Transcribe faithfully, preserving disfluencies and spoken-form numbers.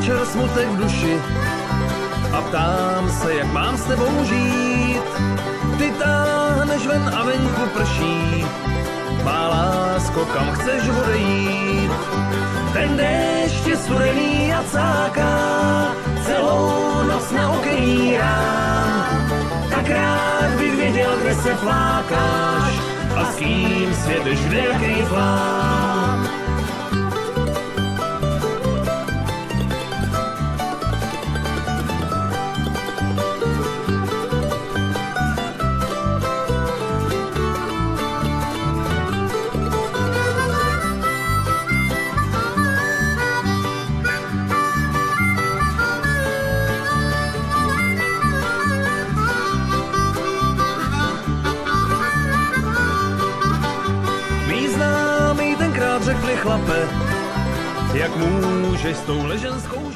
večer smutek v duši a ptám se, jak mám s tebou žít. Ty táhneš ven a venku prší, má lásko, kam chceš odejít. Ten déšť je studený a cáká, celou noc na okenní rám. Tak rád bych věděl, kde se flákáš a s kým si jedeš velký flák. Řekli chlape, jak můžeš s touhle ženskou